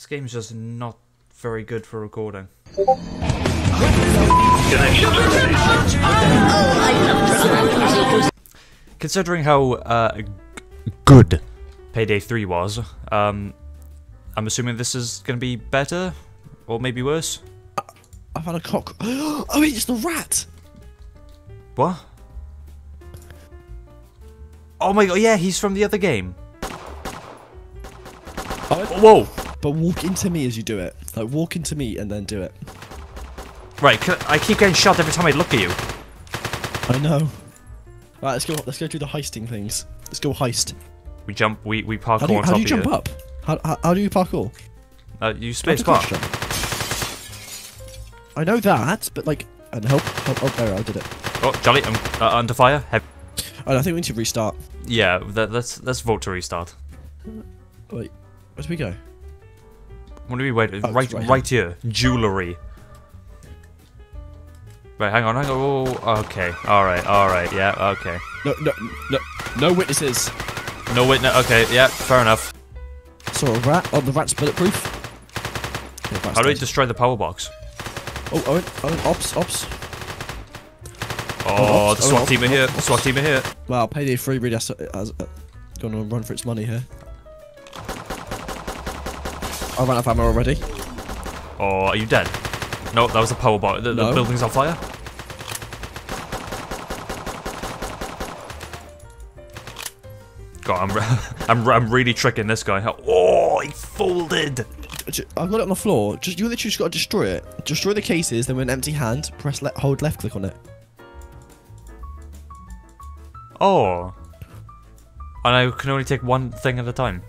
This game's just not very good for recording. Considering how good Payday 3 was, I'm assuming this is going to be better, or maybe worse. I've had a cock. Oh wait, it's the rat! What? Oh my god, yeah, he's from the other game. Oh, whoa! But walk into me as you do it. Like, walk into me and then do it. Right, I keep getting shot every time I look at you. I know. Right, let's go do the heisting things. Let's go heist. We jump, we parkour on top of you. How do you jump up? How do you parkour? You space bar. I know that, but like, and help, oh, there, I did it. Oh, jolly, I'm under fire. Oh, I think we need to restart. Yeah, let's vote to restart. Wait, where do we go? What do we wait? Oh, right here, jewelry. Right, hang on. Oh, okay, all right, yeah, okay. No witnesses. No witness. Okay, yeah, fair enough. Saw a rat. Oh, the rat's bulletproof. Yeah, how do we destroy the power box? Oh, ops. Oh, the SWAT team are here. The SWAT team are here. Wow, Payday 3 really has gone on a run for its money here. I ran out of ammo already. Oh, are you dead? No, that was a power box. The building's on fire. God, I'm really tricking this guy. Oh, he folded. I've got it on the floor. You literally just got to destroy it. Destroy the cases, then with an empty hand, press hold left click on it. Oh. And I can only take one thing at a time.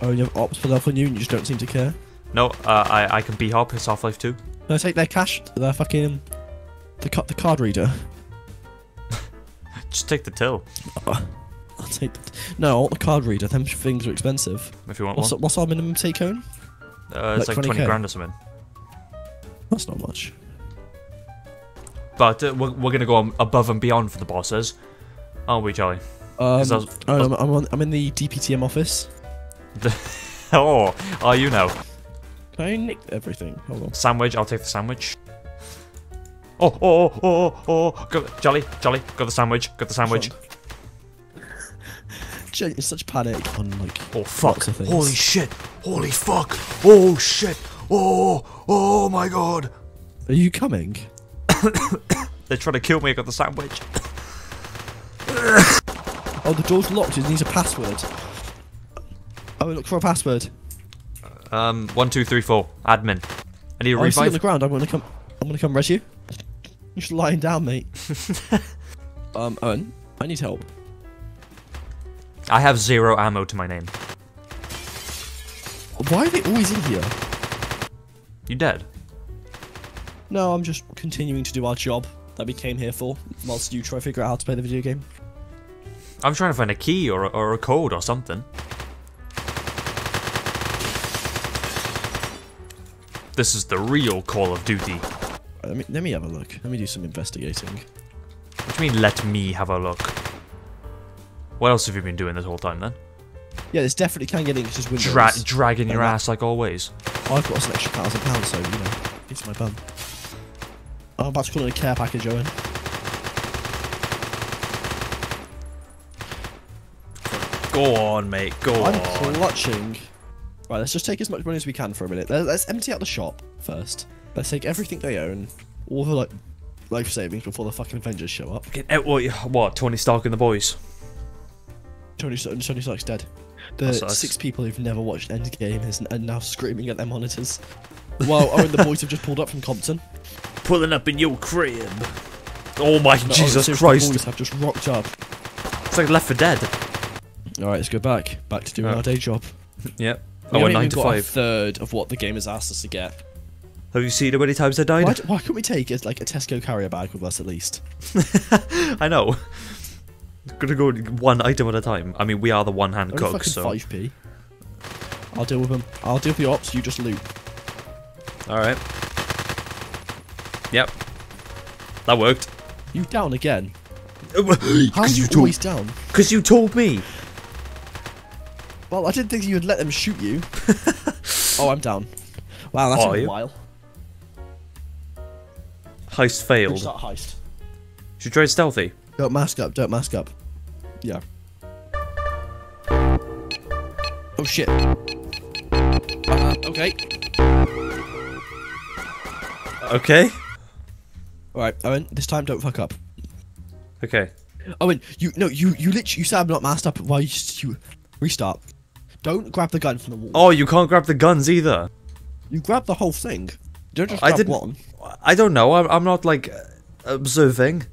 Oh, you have ops for Half-Life 2 and you just don't seem to care? No, I can B-hop. It's Half-Life 2. No, take their cash, their fucking... the card reader. Just take the till. I'll take the... No, I want the card reader. Them things are expensive. If you want one. What's our minimum take home? It's like 20 grand or something. That's not much. But we're going to go above and beyond for the bosses, aren't we, Charlie? I'm in the DPTM office. Oh, are you now? Can I nick everything? Hold on. Sandwich, I'll take the sandwich. Oh. Jolly, got the sandwich. It's such panic on, like, oh, fuck. Holy shit. Holy fuck. Oh, shit. Oh my god. Are you coming? They're trying to kill me, I got the sandwich. Oh, the door's locked, it needs a password. Oh, look for a password. 1234, admin. I need a revive. I'm on the ground, I'm gonna come res you. You're just lying down, mate. Owen, I need help. I have 0 ammo to my name. Why are they always in here? You dead? No, I'm just continuing to do our job that we came here for, whilst you try to figure out how to play the video game. I'm trying to find a key or a code or something. This is the real Call of Duty. Let me have a look. Let me do some investigating. What do you mean, let me have a look? What else have you been doing this whole time, then? Yeah, this definitely can get in, it's just windows. Dragging your ass like always. I've got an extra £1,000, so, you know, it's my bum. I'm about to call in a care package, Owen. Go on, mate, go on. I'm clutching. Right, let's just take as much money as we can for a minute. Let's empty out the shop first. Let's take everything they own, all the, like, life savings before the fucking Avengers show up. Get out, what, Tony Stark and the boys? Tony Stark's dead. The 6 people who've never watched Endgame are now screaming at their monitors. Well, Owen, the boys have just pulled up from Compton. Pulling up in your crib. Oh my Jesus Christ. The boys have just rocked up. It's like Left 4 Dead. Alright, let's go back. Back to doing our day job. Yep. Oh, we're 9 to 5. Got a third of what the game has asked us to get. Have you seen how many times I died? Why couldn't we take like a Tesco carrier bag with us at least? I know. Gonna go one item at a time. I mean, we are the one-hand cooks, so... 5p. I'll deal with them. I'll deal with the ops, you just loot. Alright. Yep. That worked. You down again? How are you always down? Because you told me! Well, I didn't think you'd let them shoot you. Oh, I'm down. Wow, that's a while. Heist failed. Who's that heist? Should we try stealthy? Don't mask up, don't mask up. Yeah. Oh shit. Okay. Okay. Alright, Owen, this time don't fuck up. Okay. Owen, you said I'm not masked up while you restart. Don't grab the gun from the wall. Oh, you can't grab the guns either. You grab the whole thing. Don't just grab one. I don't know, I'm not like observing.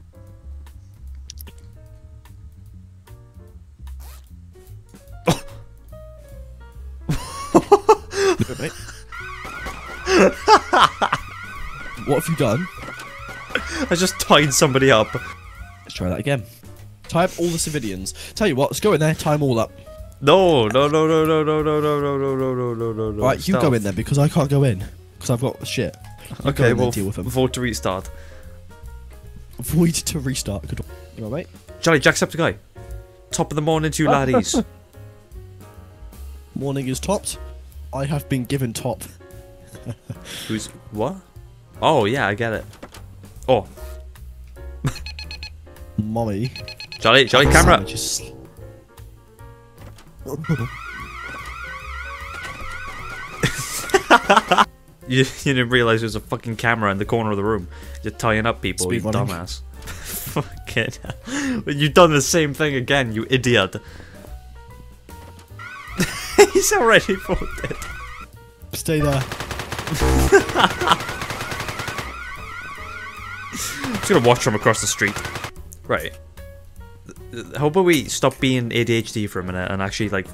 What have you done? I just tied somebody up. Let's try that again. Tie up all the civilians. Tell you what, let's go in there, tie them all up. No. Right, you go in there because I can't go in. Because I've got shit. Okay, well, void to restart. Void to restart. Good. You alright, mate? Jolly, Jacksepticeye. Top of the morning to you laddies. Morning is topped. I have been given top. Who's what? Oh yeah, I get it. Oh, mommy. Jolly, Jolly, camera. Just... you didn't realize there's a fucking camera in the corner of the room. You're tying up people, you dumbass. Fucking. You've done the same thing again, you idiot. He's already voted. Stay there. Just gonna watch from across the street. Right. How about we stop being ADHD for a minute and actually like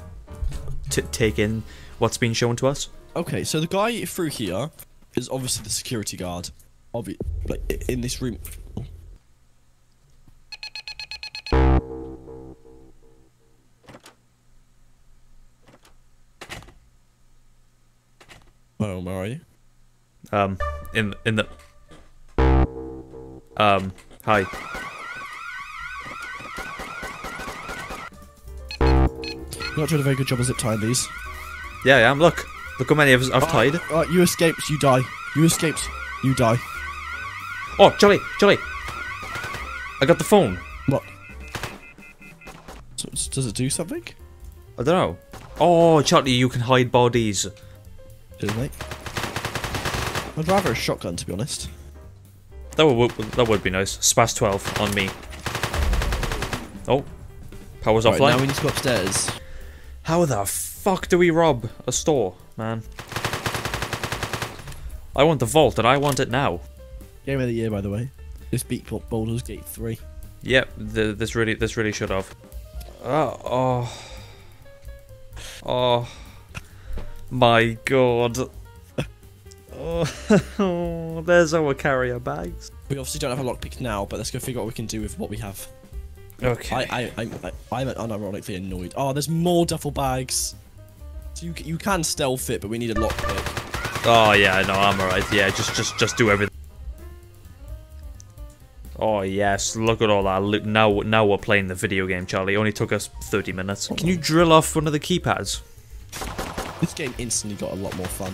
take in what's being shown to us? Okay, so the guy through here is obviously the security guard, like in this room. Where are you? Hi. You're not doing a very good job of zip tying these. Yeah, I am. Look. Look how many of us I've tied. Alright, you escaped, you die. You escaped, you die. Oh, Jolly! Jolly! I got the phone. What? So, does it do something? I don't know. Oh, Charlie, you can hide bodies. Mate. I'd rather a shotgun, to be honest. That would be nice. Spaz 12 on me. Oh, power's offline. Now we need to go upstairs. How the fuck do we rob a store, man? I want the vault, and I want it now. Game of the year, by the way. This beat called Baldur's Gate 3. Yep, this really should have. My god. Oh, there's our carrier bags. We obviously don't have a lockpick now, but let's go figure out what we can do with what we have. Okay. I'm unironically annoyed. Oh, there's more duffel bags. So you can stealth it, but we need a lockpick. Oh yeah, no, I'm alright. Yeah, just do everything. Oh yes, look at all that loot. Now we're playing the video game, Charlie. It only took us 30 minutes. Can you drill off one of the keypads? This game instantly got a lot more fun.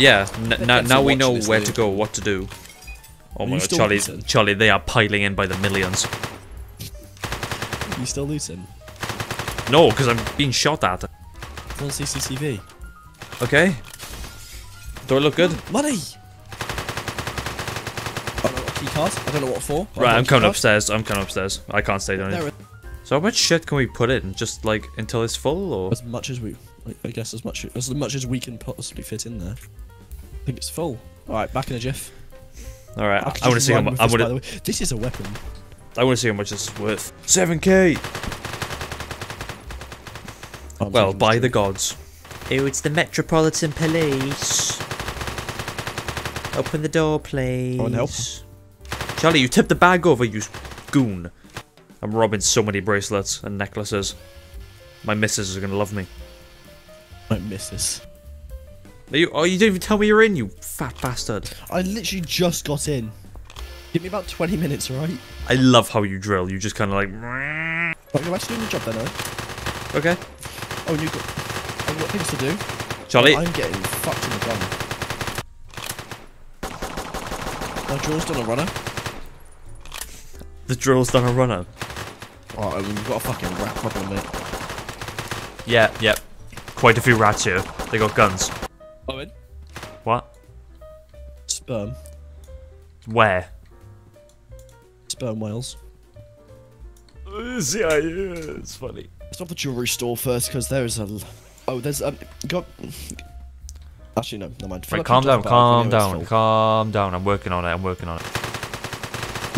Yeah, now we know where to go, what to do. Oh my god, Charlie, they are piling in by the millions. You still looting? No, because I'm being shot at. It's on CCTV. Okay. Do I look good? Money! Key card. I don't know what for. Right, I'm coming upstairs. I can't stay down here. So how much shit can we put in? Just like until it's full, or as much as we. I guess as much as we can possibly fit in there. I think it's full. All right, back in a jiff. All right, I want to see how much. This is a weapon. I want to see how much this is worth. 7K. Oh, well, by the gods. Oh, it's the Metropolitan Police. Open the door, please. Oh, help. Charlie, you tipped the bag over, you goon. I'm robbing so many bracelets and necklaces. My missus is gonna love me. My missus. Oh, you didn't even tell me you're in, you fat bastard. I literally just got in. Give me about 20 minutes, right? I love how you drill. You just kind of like. Oh, you're actually doing your job, then, eh? Okay. Oh, you got. got things to do. Charlie. I'm getting fucked in the gun. My drill's done a runner. The drill's done a runner? Oh, we've got a fucking rat problem, mate. Yeah, yep. Yeah. Quite a few rats here. They got guns. Owen? What? Sperm. Where? Sperm whales. Yeah, it's funny. Stop the jewelry store first, because there is a. Oh, there's a. God. Actually, no, never mind. Right, like calm down. I'm working on it.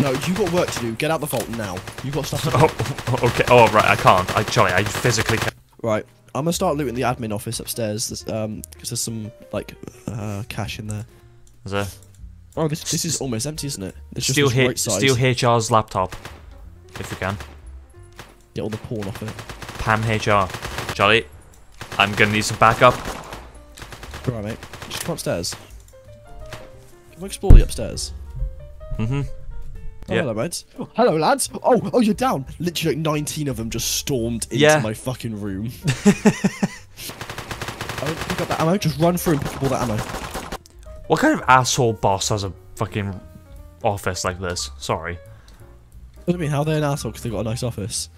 No, you got work to do. Get out the vault now. You got stuff to do. Oh, okay. Oh, right. I can't. Charlie, I physically can't. Right. I'm gonna start looting the admin office upstairs. There's, because there's some like cash in there. Is there? Oh, this is almost empty, isn't it? It's just steal HR's laptop, if you can. Get all the porn off it. Pam HR. Charlie, I'm gonna need some backup. Alright, mate. Just come upstairs. Can we explore the upstairs? Mm-hmm. Oh, yeah. Hello, lads. Oh, hello, lads. Oh, you're down. Literally, like 19 of them just stormed into my fucking room. I won't pick up that ammo. Just run through and pick up all that ammo. What kind of asshole boss has a fucking office like this? Sorry. What do you mean? How are they an asshole? Because they've got a nice office.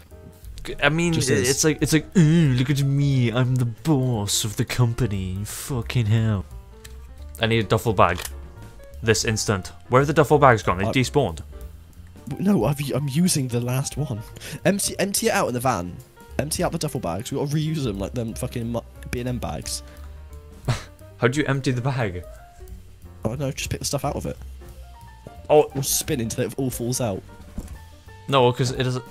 I mean, it's like, look at me, I'm the boss of the company, fucking hell. I need a duffel bag. This instant. Where have the duffel bags gone? They despawned. No, I'm using the last one. Empty it out in the van. Empty out the duffel bags. We've got to reuse them like them fucking B&M bags. How do you empty the bag? Oh no, just pick the stuff out of it. Oh. Or spin until it all falls out. No, because it doesn't...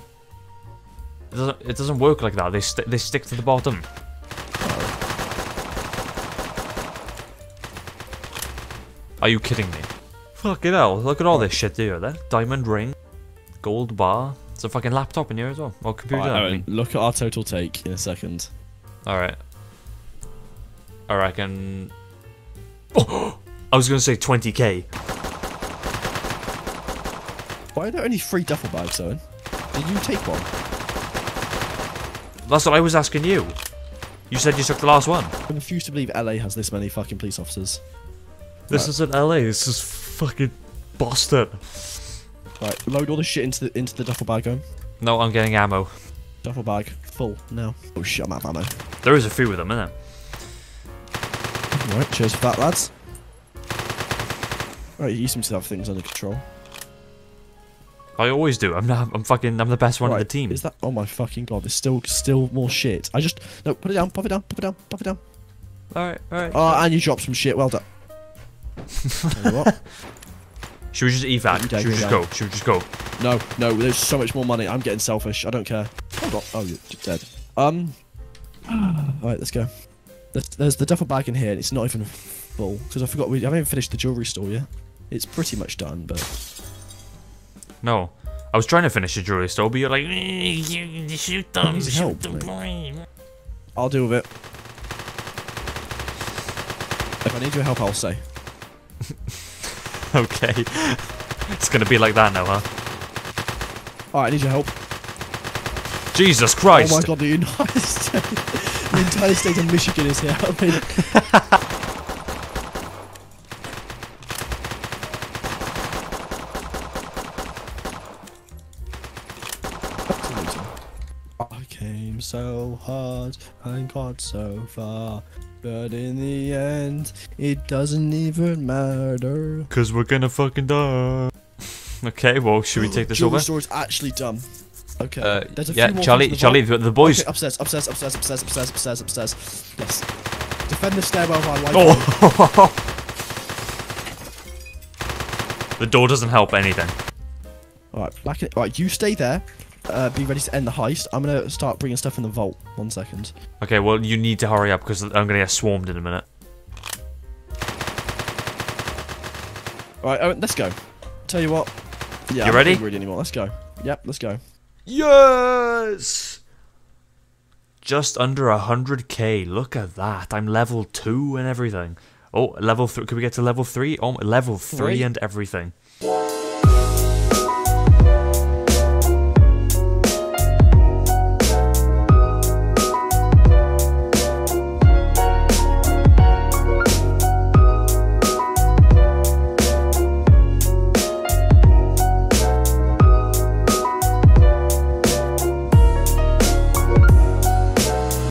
It doesn't work like that. They stick to the bottom. Are you kidding me? Fucking hell! Look at all this shit here. That diamond ring, gold bar. It's a fucking laptop in here as well. Or computer. Right, Owen, look at our total take in a second. All right. I reckon. Oh, I was gonna say 20k. Why are there only 3 duffel bags, Owen? Did you take one? That's what I was asking you. You said you took the last one. I refuse to believe LA has this many fucking police officers. This isn't LA. This is fucking Boston. Right, load all the shit into the duffel bag, Owen. No, I'm getting ammo. Duffel bag full now. Oh shit, I'm out of ammo. There is a few of them, isn't there? All right, cheers for that, lads. All right, you seem to have things under control. I always do. I'm the best one on the team. Is that? Oh my fucking god! There's still more shit. No, put it down. Pop it down. Pop it down. Pop it down. All right, all right. Oh, and you dropped some shit. Well done. You know what? Should we just evac? Should we just go? Should we just go? No, no. There's so much more money. I'm getting selfish. I don't care. Hold on. Oh, you're dead. All right, let's go. There's the duffel bag in here. And it's not even full because I forgot I haven't even finished the jewelry store yet. It's pretty much done, but. No, I was trying to finish the jewelry store, but you're like, shoot them, shoot them. I'll deal with it. If I need your help, I'll say. Okay. It's gonna be like that now, huh? Alright, I need your help. Jesus Christ! Oh my god, the United States, the entire state of Michigan is here. I mean... so hard and got so far, but in the end it doesn't even matter, cause we're gonna fucking die. Okay, well, should we take this over? The store is actually done. Okay, there's a few more. Charlie, the boys. Okay, upstairs. Yes, defend the stairwell by life. Oh. The door doesn't help anything. Alright, Alright, you stay there. Be ready to end the heist. I'm gonna start bringing stuff in the vault. 1 second. Okay, well, you need to hurry up because I'm gonna get swarmed in a minute. Alright, Owen, let's go. Tell you what. Yeah, you ready? I'm not worried anymore. Let's go. Yep, let's go. Yes! Just under 100k. Look at that. I'm level 2 and everything. Oh, level 3. Could we get to level 3? Oh, level 3 and everything.